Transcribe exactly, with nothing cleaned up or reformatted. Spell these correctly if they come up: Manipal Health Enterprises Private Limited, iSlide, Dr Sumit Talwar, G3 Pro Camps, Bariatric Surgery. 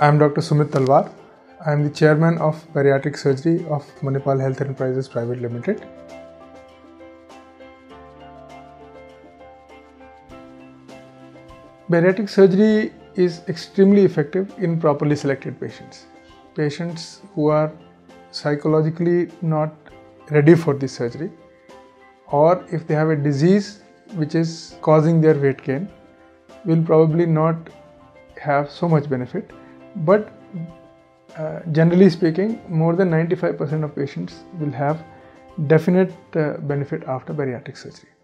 I am Doctor Sumit Talwar. I am the chairman of Bariatric Surgery of Manipal Health Enterprises Private Limited. Bariatric surgery is extremely effective in properly selected patients. Patients who are psychologically not ready for this surgery, or if they have a disease which is causing their weight gain, will probably not have so much benefit. But uh, generally speaking, more than ninety-five percent of patients will have definite uh, benefit after bariatric surgery.